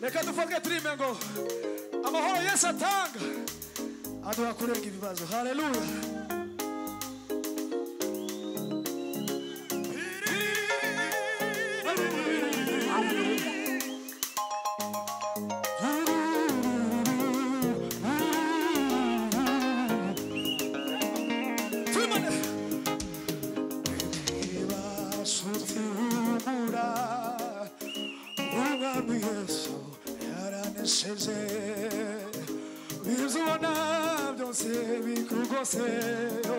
Neka tufanye trimengo amahoro yesa tanga adora kureki bibazo. Hallelujah. Who you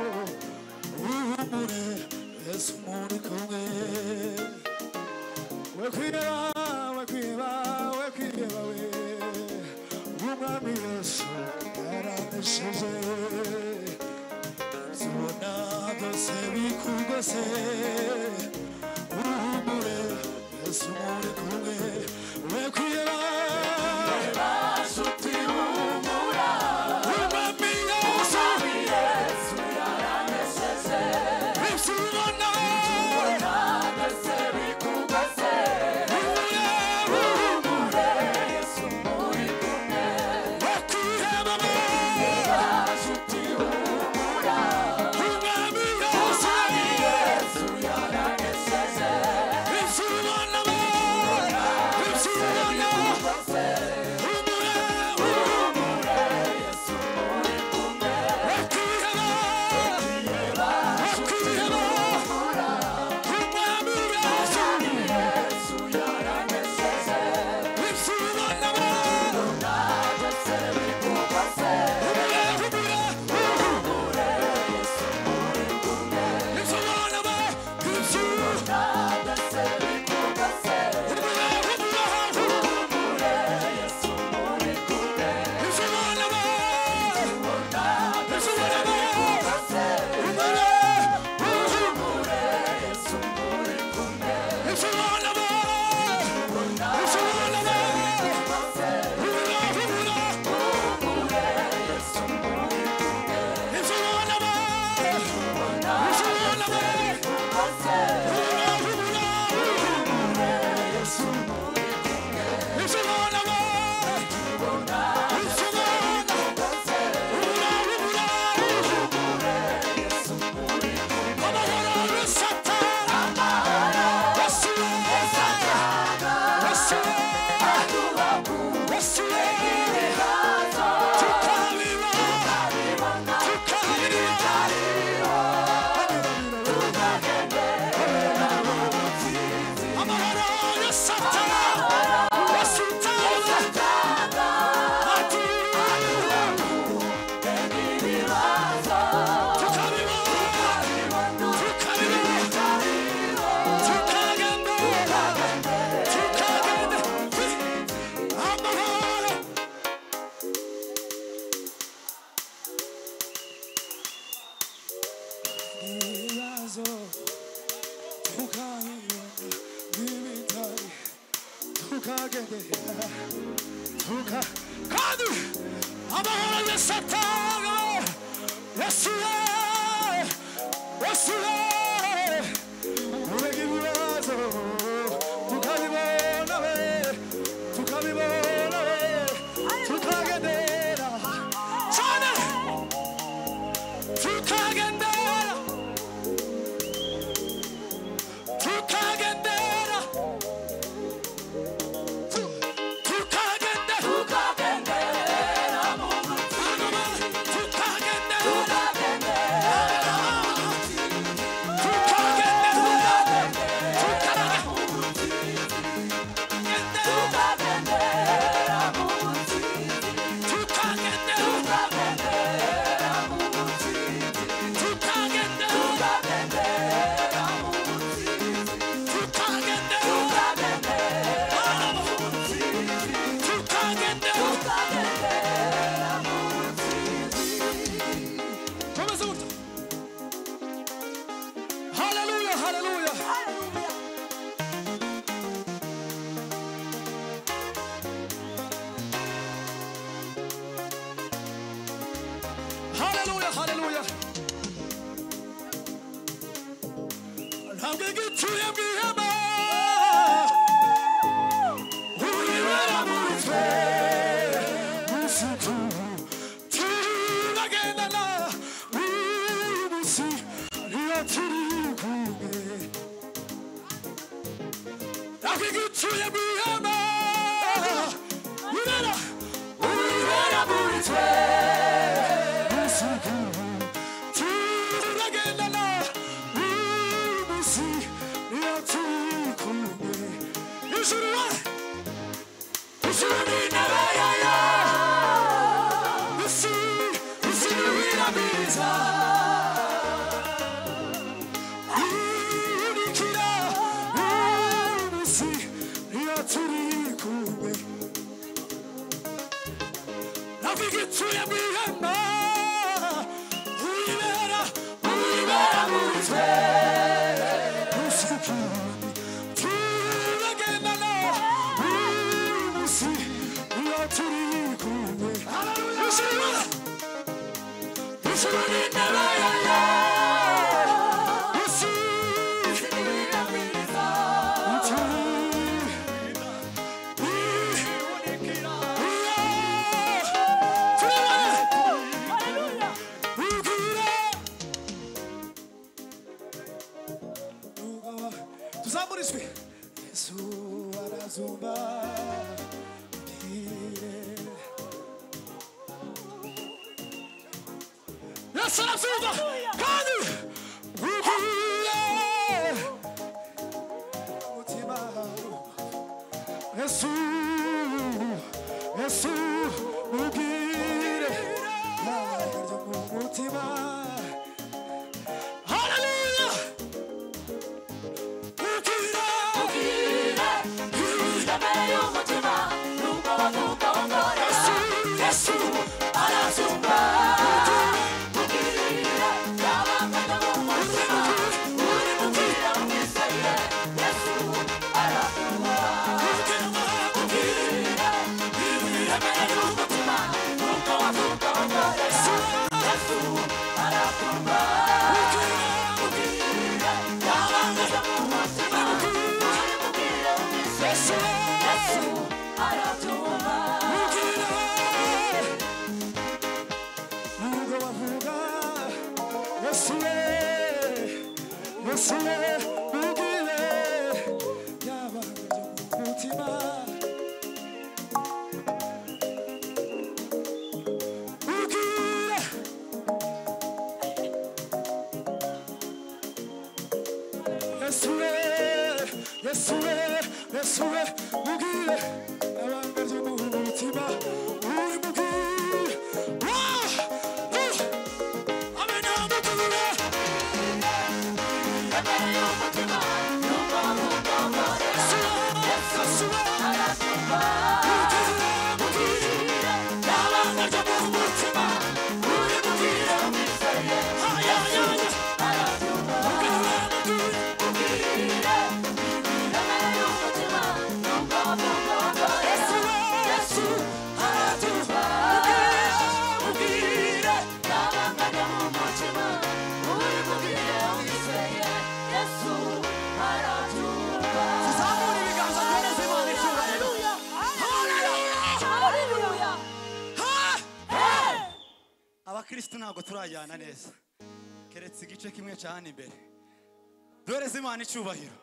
Icyubahiro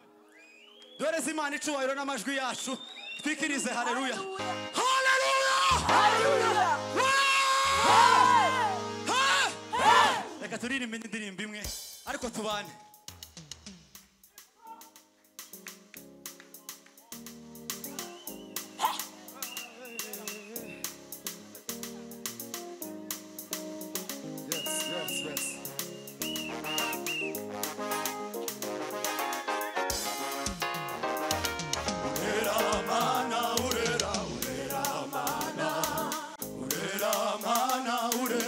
doreze imana icyubahiro n'amajwi yacu twikirize haleluya haleluya reka turirimbe indirimbo imwe ariko tubane Ure,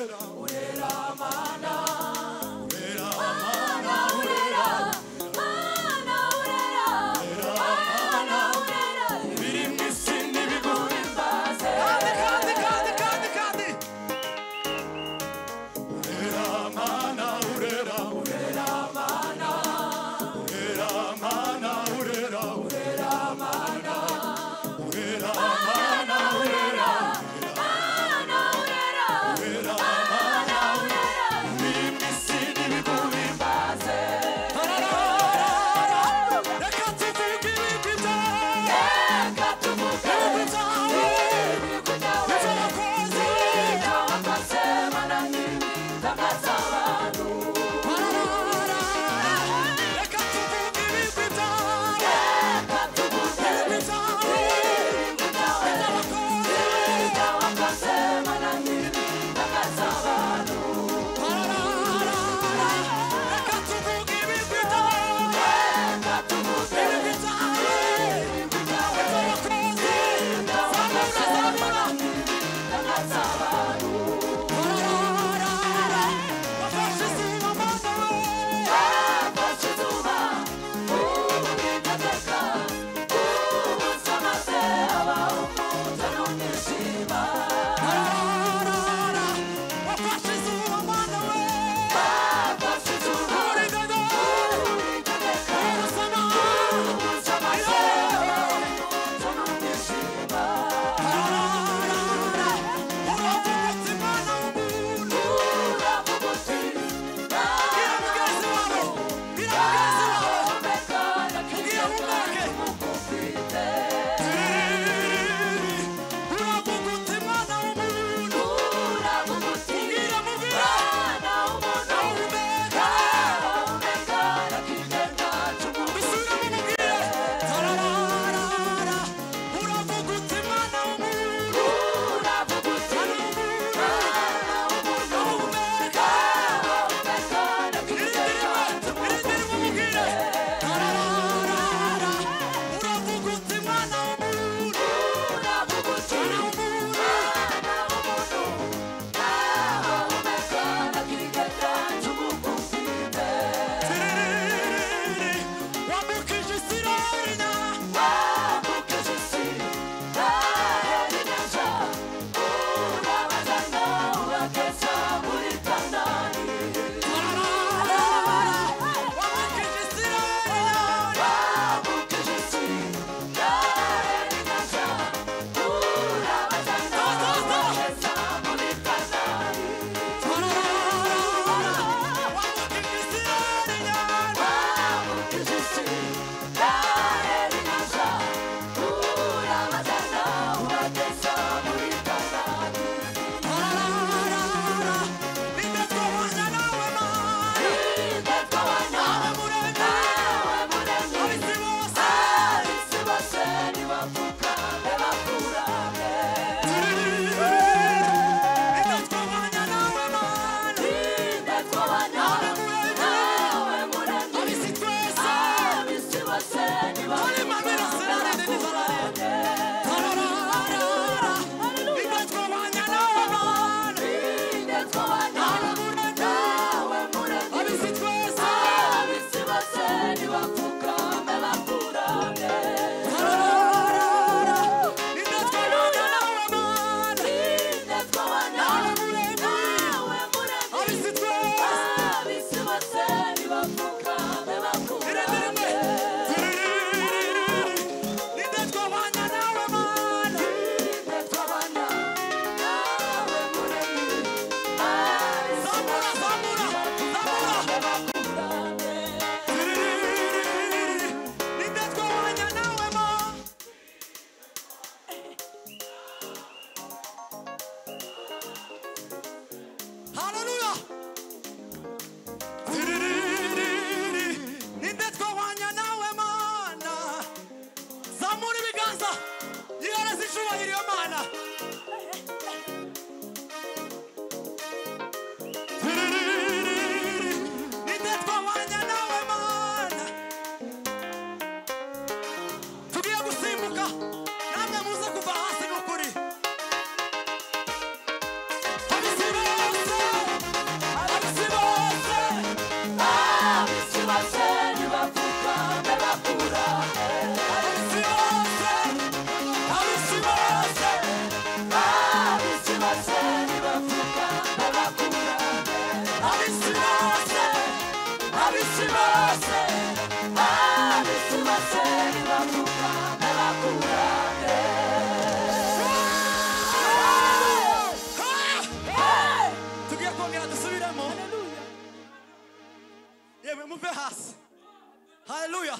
Hallelujah.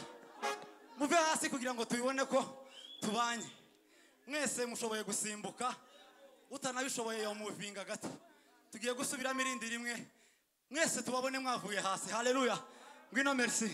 Muverasi kugira ngo tubibone ko tubanye. Mwese mushoboye gusimbuka utanabishoboye yo muvinga gato. Tugiye gusubira mirindi rimwe. Mwese tubabone mwavuye hasi. Hallelujah. Ngwino merci.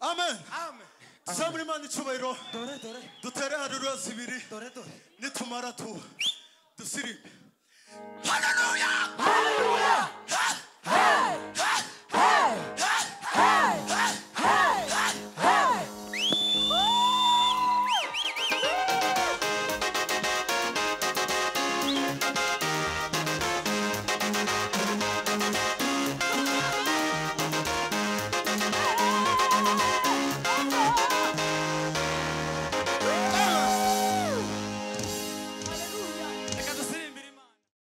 Amen. Samrimani chubairo. Do tere haruwa sibiri. Nitumara tu. Do sirim. Hallelujah.